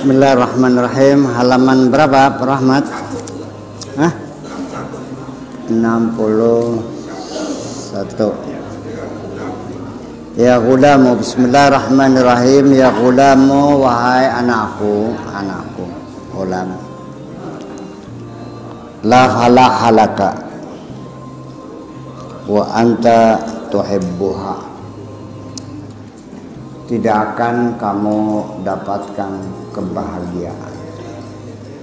Bismillahirrahmanirrahim. Halaman berapa, Pak Rahmat? Hah? 61. Ya ghulamu, bismillahirrahmanirrahim. Ya ghulamu, wahai anakku, anakku. Ghulam. La halak halaka wa anta tuhibbuha. Tidak akan kamu dapatkan kebahagiaan,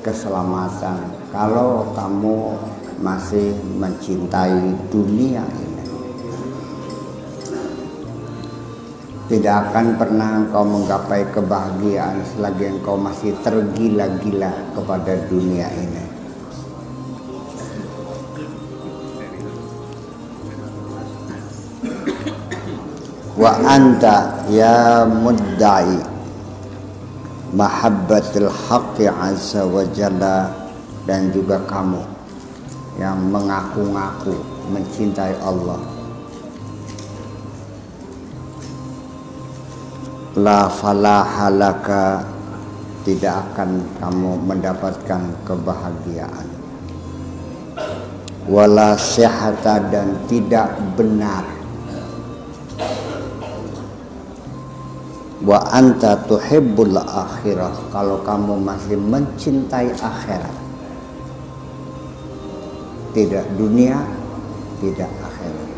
keselamatan kalau kamu masih mencintai dunia ini. Tidak akan pernah kau menggapai kebahagiaan selagi engkau masih tergila-gila kepada dunia ini. Wa anta ya mudda'i mahabbatil haqqi azza wa jalla, dan juga kamu yang mengaku-ngaku mencintai Allah. La falaha laka, tidak akan kamu mendapatkan kebahagiaan. Wala sihata, dan tidak benar. Wa anta tuhibbul akhirah, kalau kamu masih mencintai akhirat. Tidak dunia, tidak akhirat.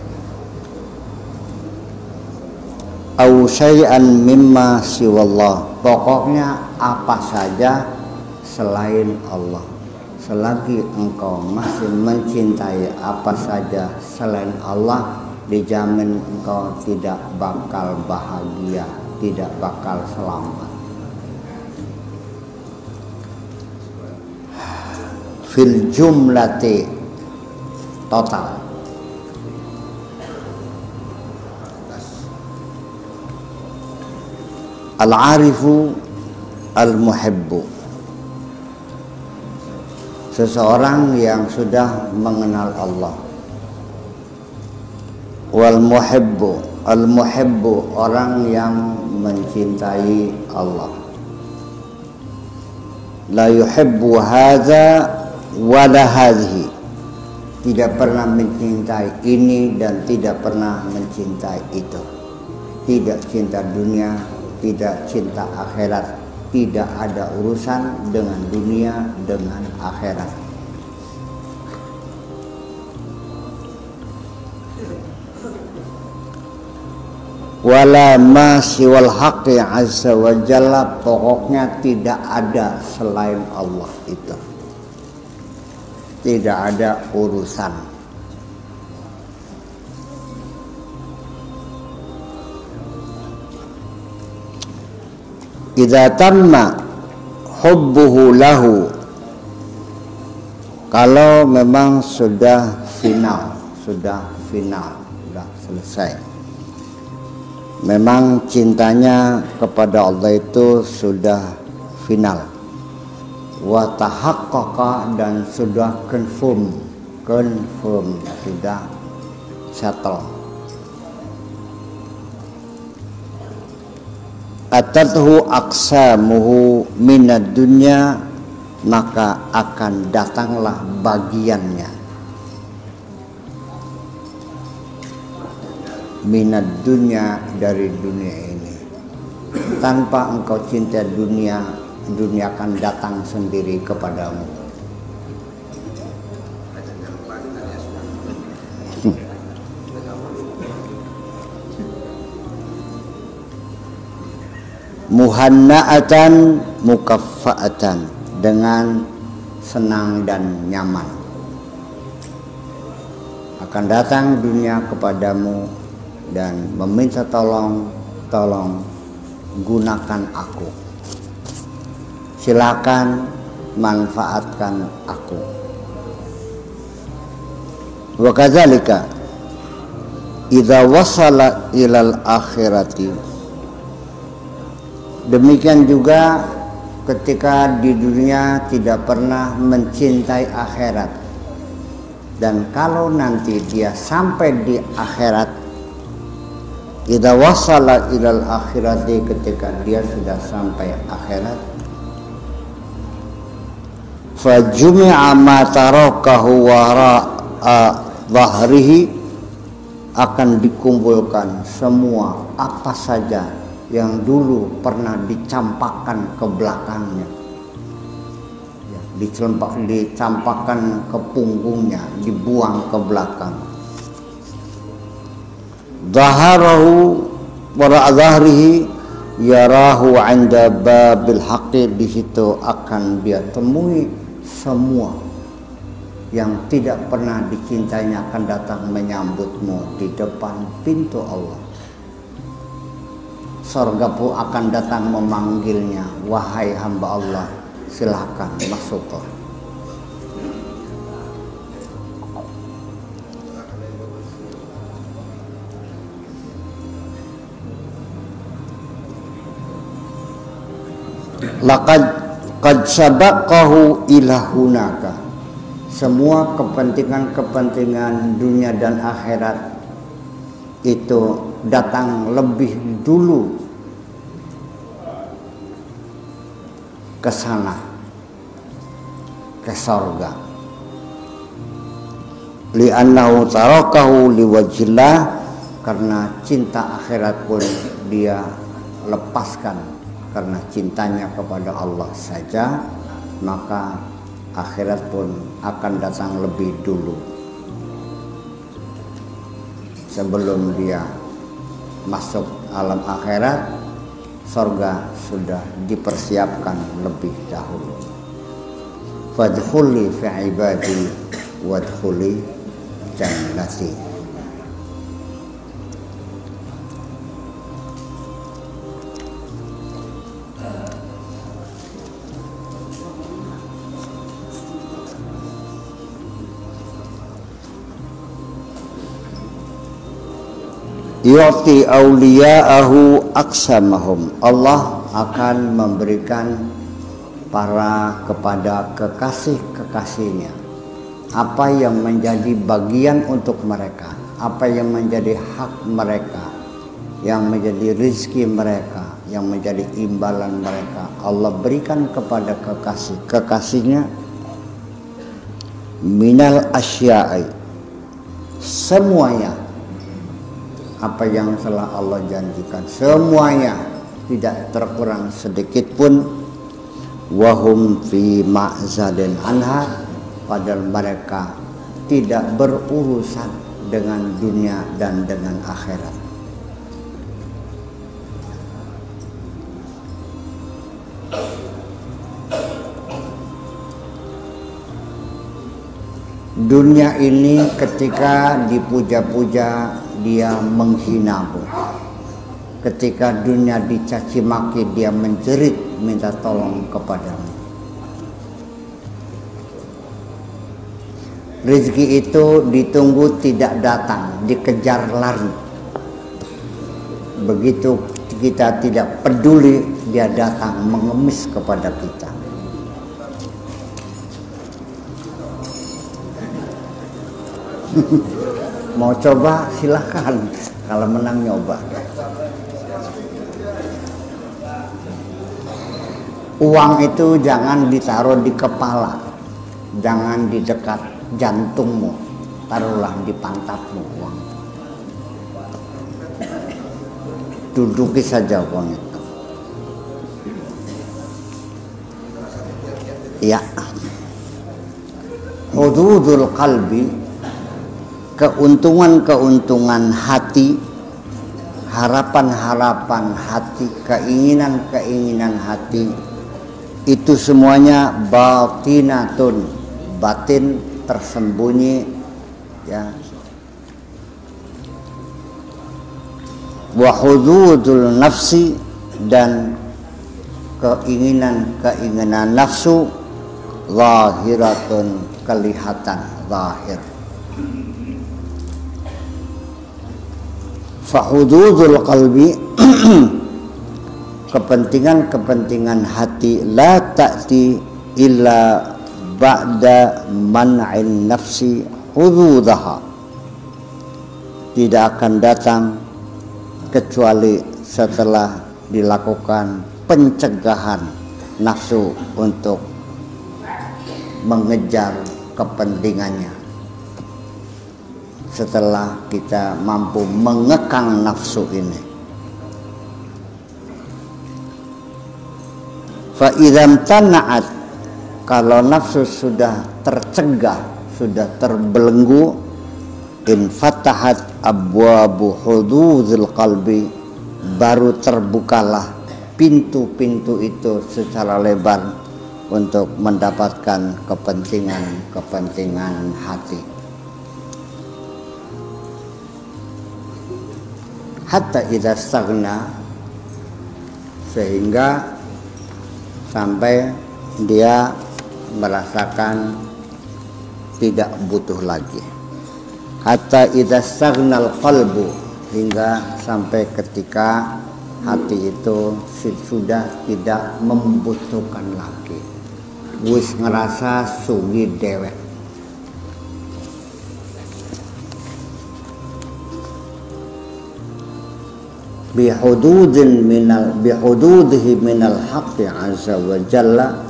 Aw syai'an mimma siwallah, pokoknya apa saja selain Allah. Selagi engkau masih mencintai apa saja selain Allah, dijamin engkau tidak bakal bahagia, tidak bakal selamat. Fil jumlati, total. Al-arifu al-muhibbu, seseorang yang sudah mengenal Allah. Wal muhibbu, al-muhibbu, orang yang mencintai Allah. La yuhibbu hadza wala hadhihi, tidak pernah mencintai ini dan tidak pernah mencintai itu. Tidak cinta dunia, tidak cinta akhirat. Tidak ada urusan dengan dunia, dengan akhirat. Wala ma siwal haqqi azza wa jalla, pokoknya tidak ada selain Allah itu. Tidak ada urusan. Idza tamma hubbuhu lahu, kalau memang sudah final, sudah selesai. Memang cintanya kepada Allah itu sudah final. Wa tahaqqaqa, dan sudah confirm, sudah settle. Atathu aqsamuhu minad dunya, maka akan datanglah bagiannya. Minat dunia, dari dunia ini. Tanpa engkau cinta dunia, dunia akan datang sendiri kepadamu. Muhanna'atan mukaffa'atan, dengan senang dan nyaman. Akan datang dunia kepadamu dan meminta tolong, tolong gunakan aku. Silakan manfaatkan aku. Wa kadzalika idza wasala ilal akhirati, demikian juga ketika di dunia tidak pernah mencintai akhirat, dan kalau nanti dia sampai di akhirat, idza wasala ilal akhirati, ketika dia sudah sampai akhirat, fajumi'a ma tarakahu wara'a dhahrihi, akan dikumpulkan semua apa saja yang dulu pernah dicampakkan ke belakangnya, dicampakkan ke punggungnya, dibuang ke belakang. Dhaharahu wara'a dhahrihi yarahu 'inda babil haqqi, di situ akan dia temui semua yang tidak pernah dicintainya akan datang menyambutmu di depan pintu Allah. Surga pun akan datang memanggilnya, wahai hamba Allah, silahkan masuklah. Laqad sabaqahu ila hunaka. Semua kepentingan-kepentingan dunia dan akhirat itu datang lebih dulu ke sana, ke surga. Li'annahu tarakahu liwajillah, karena cinta akhirat pun dia lepaskan karena cintanya kepada Allah saja, maka akhirat pun akan datang lebih dulu sebelum dia masuk alam akhirat. Surga sudah dipersiapkan lebih dahulu. Fadkhuli fi ibadi wadkhuli jannati. Yu'ti awliya'ahu aksamahum, Allah akan memberikan kepada kekasih-kekasihnya apa yang menjadi bagian untuk mereka, apa yang menjadi hak mereka, yang menjadi rizki mereka, yang menjadi imbalan mereka. Allah berikan kepada kekasih-kekasihnya minal asya'i, semuanya apa yang telah Allah janjikan, semuanya tidak terkurang sedikit pun. Wahum fi ma'zalin anha, padahal mereka tidak berurusan dengan dunia dan dengan akhirat. Dunia ini ketika dipuja-puja dia menghinamu, ketika dunia dicaci maki dia menjerit minta tolong kepadamu. Rezeki itu ditunggu tidak datang, dikejar lari. Begitu kita tidak peduli dia datang mengemis kepada kita. Mau coba silahkan, kalau menang nyoba. Uang itu jangan ditaruh di kepala, jangan di dekat jantungmu, taruhlah di pantatmu uang. Duduki saja uang itu. Ya, hududul qalbi, keuntungan-keuntungan hati, harapan-harapan hati, keinginan-keinginan hati, itu semuanya batinatun, batin tersembunyi, ya. Wa hududul nafsi, dan keinginan-keinginan nafsu zahiratun, kelihatan zahir. Fahududul qalbi, kepentingan-kepentingan hati, la ta'ti illa ba'da man'in nafsi hududaha, tidak akan datang kecuali setelah dilakukan pencegahan nafsu untuk mengejar kepentingannya. Setelah kita mampu mengekang nafsu ini, fa idam tanaat, kalau nafsu sudah tercegah, sudah terbelenggu, infatahat abwabu hududil qalbi, baru terbukalah pintu-pintu itu secara lebar untuk mendapatkan kepentingan-kepentingan hati. Hatta idza staghna, sehingga sampai dia merasakan tidak butuh lagi. Hatta idza staghnal qalbu, hingga sampai ketika hati itu sudah tidak membutuhkan lagi, wis ngerasa sugih dewek. Bihududihi minal haqqi azza wa jalla,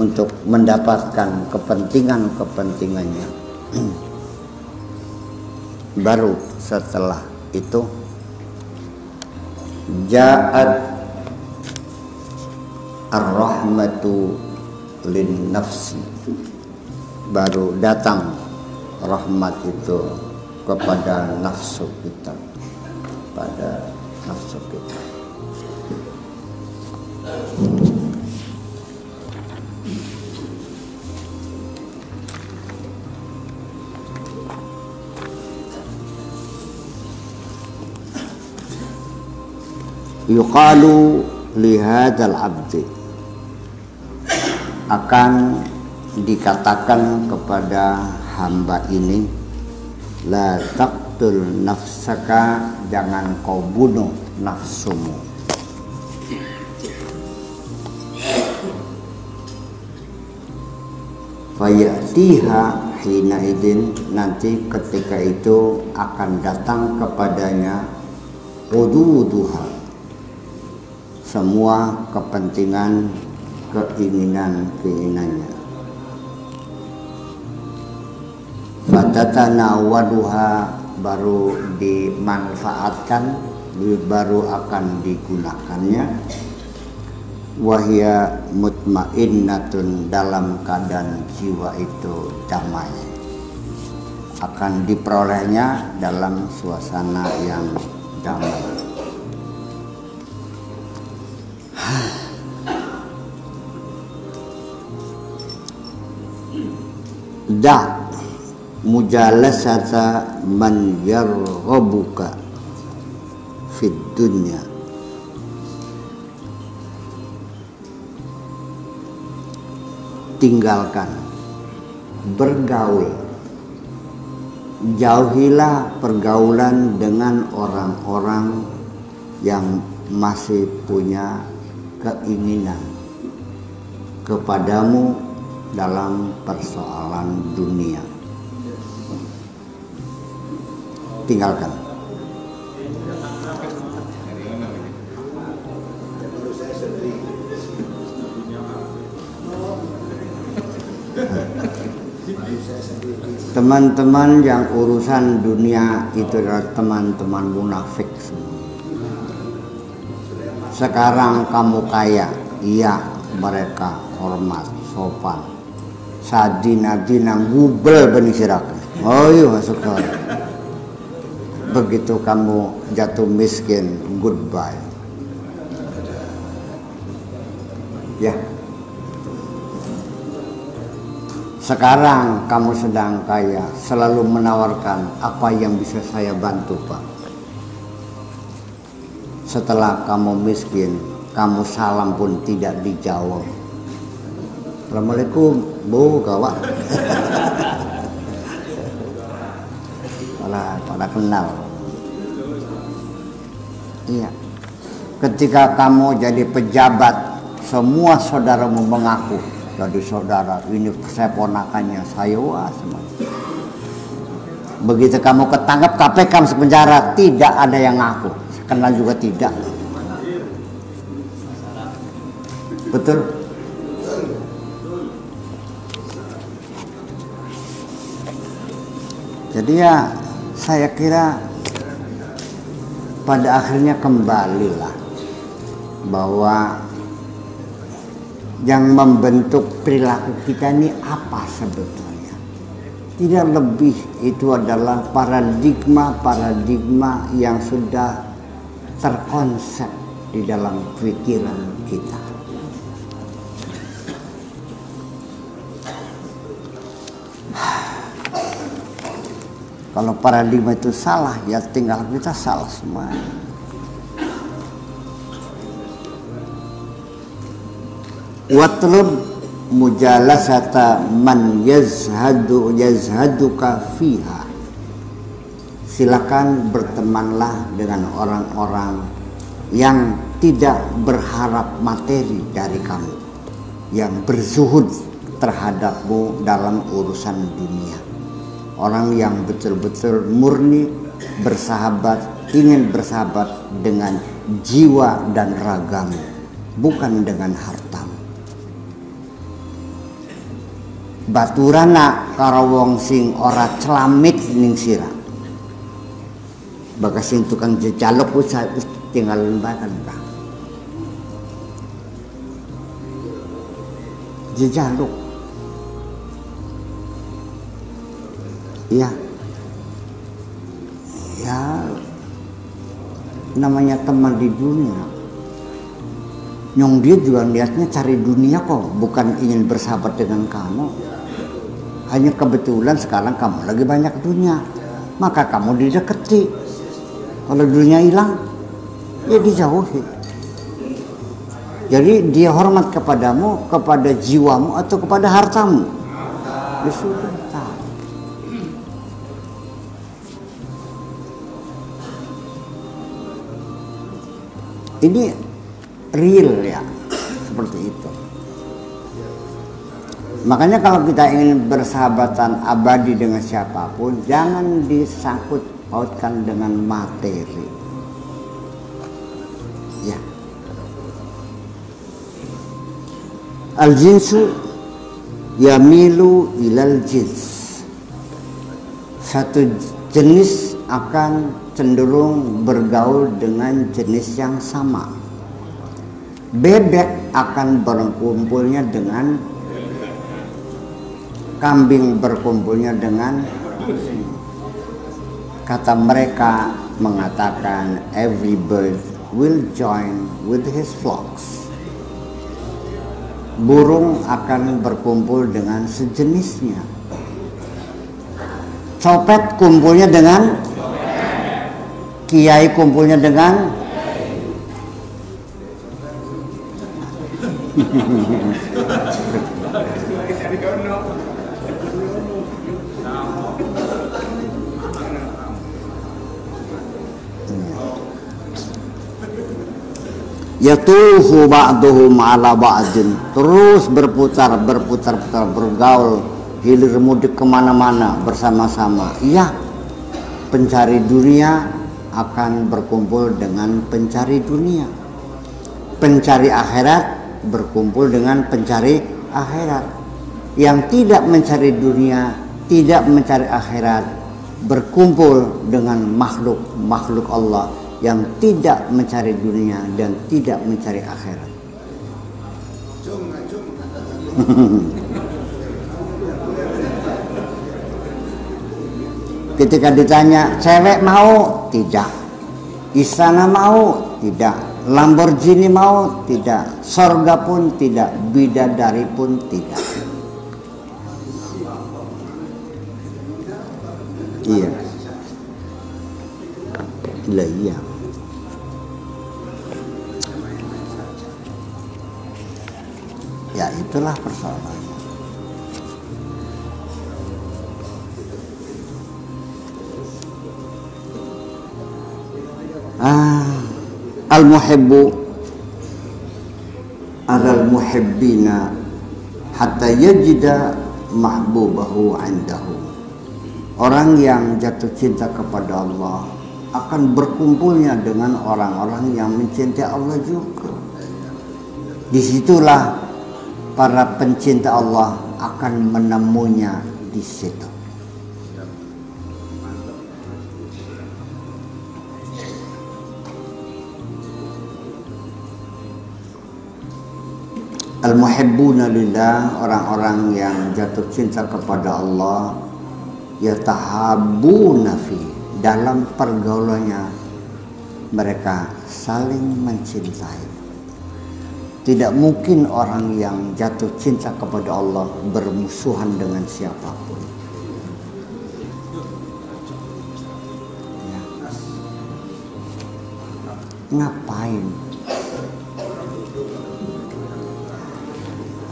untuk mendapatkan kepentingannya. Baru setelah itu ja'at ar-rahmatu lin nafsi, baru datang rahmat itu kepada nafsu kita, pada nafsu kita. Yuqalu lihadal abdi, akan dikatakan kepada hamba ini, la taqtul nafsaka, jangan kau bunuh nafsumu. Fayatiha hina idin, nanti ketika itu akan datang kepadanya hududuha, semua kepentingan, keinginannya. Fatatana waduha, baru dimanfaatkan, baru akan digunakannya. Wahya mutmainnatun, dalam keadaan jiwa itu damai, akan diperolehnya dalam suasana yang damai. Da mujalasata man yarghabuka fid dunya, tinggalkan bergaul, jauhilah pergaulan dengan orang-orang yang masih punya keinginan kepadamu dalam persoalan dunia. Tinggalkan. Teman-teman yang urusan dunia itu adalah teman-teman munafik semua. Sekarang kamu kaya, iya, mereka hormat, sopan. Sadina-dina ngubel benisiraka, oh iya masuk ke. Begitu kamu jatuh miskin, goodbye. Ya. Sekarang kamu sedang kaya, selalu menawarkan, apa yang bisa saya bantu Pak? Setelah kamu miskin, kamu salam pun tidak dijawab. Assalamualaikum Bu, gawat. Malah kenal. Iya. Ketika kamu jadi pejabat, semua saudaramu mengaku jadi saudara. Ini saya ponakannya, saya wah semua. Begitu kamu ketangkap KPK masuk penjara, tidak ada yang ngaku, kenal juga tidak. Betul. Jadi ya saya kira pada akhirnya kembalilah bahwa yang membentuk perilaku kita ini apa sebetulnya. Tidak lebih, itu adalah paradigma-paradigma yang sudah terkonsep di dalam pikiran kita. Kalau paradigma itu salah, ya tinggal kita salah semua. Watlub mujalasata man yazhaduka fiha. Silakan bertemanlah dengan orang-orang yang tidak berharap materi dari kamu, yang berzuhud terhadapmu dalam urusan dunia. Orang yang betul-betul murni bersahabat, ingin bersahabat dengan jiwa dan ragamu, bukan dengan hartamu. Baturana karawong sing ora celamit ning sira. Bagasin tukang jejalok wis tinggal lembakan Pak. Jejalok. Iya. Ya namanya teman di dunia. Nyong dia juga niatnya cari dunia kok, bukan ingin bersahabat dengan kamu. Hanya kebetulan sekarang kamu lagi banyak dunia, maka kamu dideketi. Kalau dunia hilang, ya dijauhi. Jadi dia hormat kepadamu, kepada jiwamu, atau kepada hartamu. Ya sudah tahu. Ini real ya, seperti itu. Makanya kalau kita ingin bersahabatan abadi dengan siapapun, jangan disangkut pautkan dengan materi. Ya. Al-jinsu yamilu ilal jins. Satu jenis akan cenderung bergaul dengan jenis yang sama. Bebek akan berkumpulnya dengan kambing, berkumpulnya dengan kata mereka mengatakan every bird will join with his flocks. Burung akan berkumpul dengan sejenisnya. Copet kumpulnya dengan kiai, kumpulnya dengan Yatuhu ba'duhum ala ba'din, terus berputar bergaul, hilir mudik kemana-mana bersama-sama. Iya, pencari dunia akan berkumpul dengan pencari dunia, pencari akhirat berkumpul dengan pencari akhirat. Yang tidak mencari dunia, tidak mencari akhirat, berkumpul dengan makhluk Allah yang tidak mencari dunia dan tidak mencari akhirat. Ketika ditanya, cewek mau? Tidak. Istana mau? Tidak. Lamborghini mau? Tidak. Sorga pun tidak. Bidadari pun tidak. Iya. Gila, iya. Ya itulah persoalannya. Al-muhibbu al-muhibbina hatta yajida mahbubahu andahu. Orang yang jatuh cinta kepada Allah akan berkumpulnya dengan orang-orang yang mencintai Allah juga. Disitulah para pencinta Allah akan menemunya di situ. Al-muhibbuna lillah, orang-orang yang jatuh cinta kepada Allah, yatahabuna fi, dalam pergaulannya mereka saling mencintai. Tidak mungkin orang yang jatuh cinta kepada Allah bermusuhan dengan siapapun. Ya. Ngapain?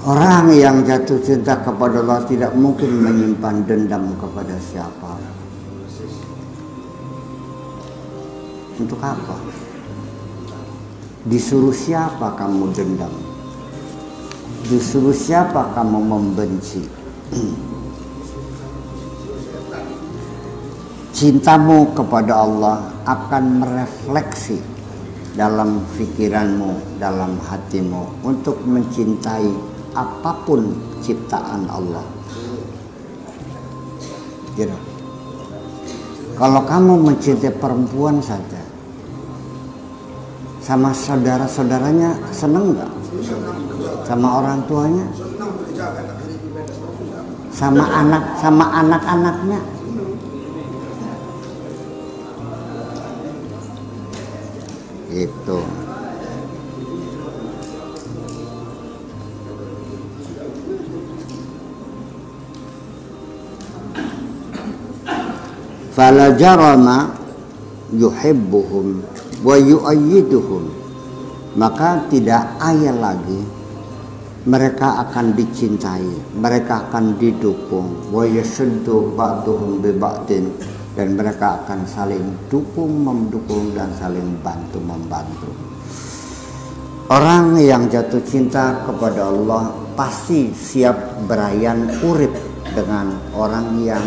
Orang yang jatuh cinta kepada Allah tidak mungkin menyimpan dendam kepada siapa. Untuk apa? Disuruh siapa kamu dendam? Disuruh siapa kamu membenci? Cintamu kepada Allah akan merefleksi dalam pikiranmu, dalam hatimu untuk mencintai apapun ciptaan Allah. Gitu. Kalau kamu mencintai perempuan saja, sama saudara-saudaranya seneng nggak? Sama orang tuanya? Sama anak-anaknya? Gitu. Fala jarama yuhibbuhum wa yu'ayyiduhum, maka tidak ayah lagi mereka akan dicintai, mereka akan didukung, wa yashuddu ba'duhum bi ba'din, dan mereka akan saling dukung mendukung dan saling bantu membantu. Orang yang jatuh cinta kepada Allah pasti siap berayan urip dengan orang yang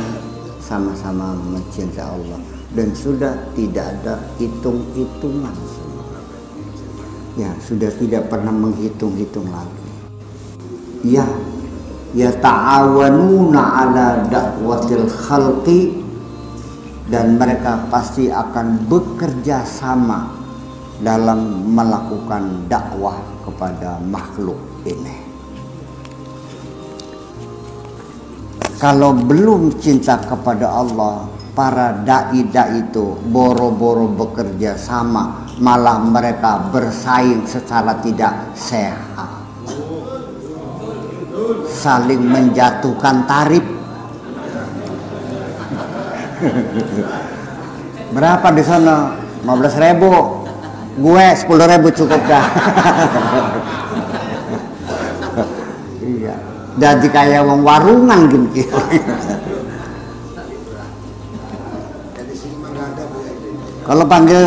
sama-sama mencintai Allah, dan sudah tidak ada hitung-hitungan. Ya, sudah tidak pernah menghitung-hitung lagi. Ya, ya ta'awanuna ala dakwatil khalqi, dan mereka pasti akan bekerja sama dalam melakukan dakwah kepada makhluk ini. Kalau belum cinta kepada Allah, para da'i-da'i itu boro-boro bekerja sama, malah mereka bersaing secara tidak sehat, saling menjatuhkan tarif. Berapa di sana? 15.000. Gue 10.000 cukup dah. Iya. Jadi kayak wong warungan gitu. Kalau panggil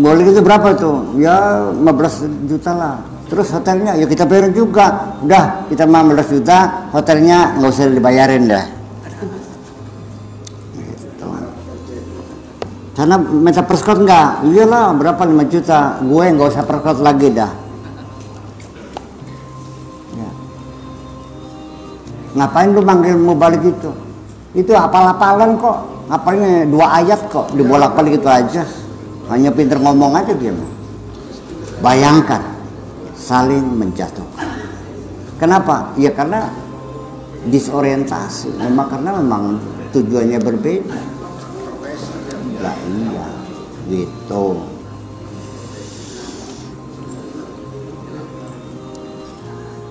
boleh itu berapa tuh? Ya 15 juta lah. Terus hotelnya ya kita bayarin juga. Udah, kita 15 juta, hotelnya nggak usah dibayarin dah. Gitu. Karena minta perskot nggak? Iyalah, berapa 5 juta. Gue nggak usah perskot lagi dah. Ngapain lu manggil mau balik itu? Itu apal-apalan kok, apalnya 2 ayat kok, dibolak-balik itu aja. Hanya pinter ngomong aja dia. Bayangkan, saling menjatuhkan. Kenapa? Ya karena disorientasi. Memang karena memang tujuannya berbeda. Nah, iya, gitu.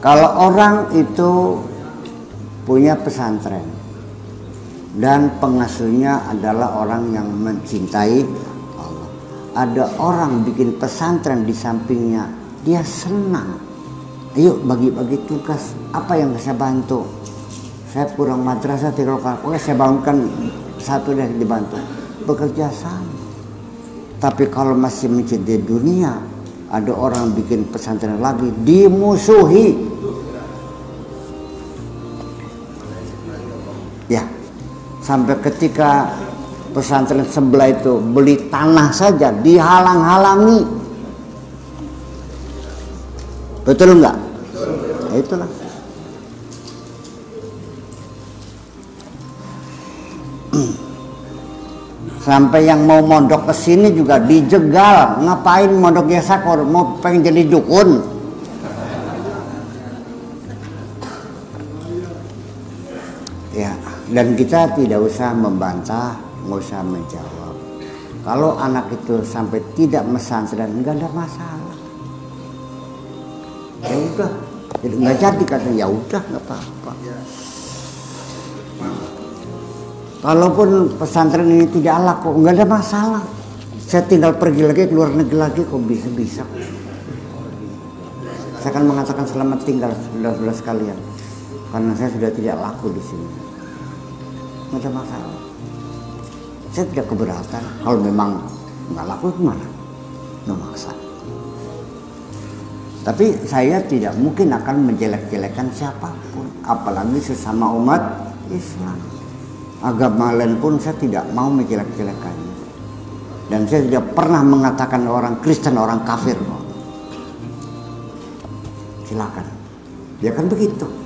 Kalau orang itu punya pesantren dan pengasuhnya adalah orang yang mencintai Allah, ada orang bikin pesantren di sampingnya, dia senang. Ayo bagi-bagi tugas, apa yang saya bantu? Saya kurang madrasah 3 kali, oke saya bangunkan 1 dan dibantu. Bekerja sama. Tapi kalau masih mencintai dunia, ada orang bikin pesantren lagi, dimusuhi. Sampai ketika pesantren sebelah itu beli tanah saja dihalang-halangi. Betul enggak? Betul. Ya, itulah. Sampai yang mau mondok ke sini juga dijegal. Ngapain mondoknya sakor? Mau pengen jadi dukun. Dan kita tidak usah membantah, nggak usah menjawab. Kalau anak itu sampai tidak mesantren, nggak ada masalah. Ya udah, nggak jadi katanya, ya udah nggak apa-apa. Kalaupun pesantren ini tidak ala kok, nggak ada masalah. Saya tinggal pergi lagi, keluar negeri lagi, kok bisa-bisa. Saya akan mengatakan selamat tinggal saudara-saudara sekalian, karena saya sudah tidak laku di sini. Nggak ada masalah. Saya tidak keberatan. Kalau memang nggak laku, gimana? Nggak maksa. Tapi saya tidak mungkin akan menjelek-jelekan siapapun, apalagi sesama umat Islam. Agama lain pun saya tidak mau menjelek-jelekannya. Dan saya tidak pernah mengatakan orang Kristen orang kafir. Silakan. Dia kan begitu.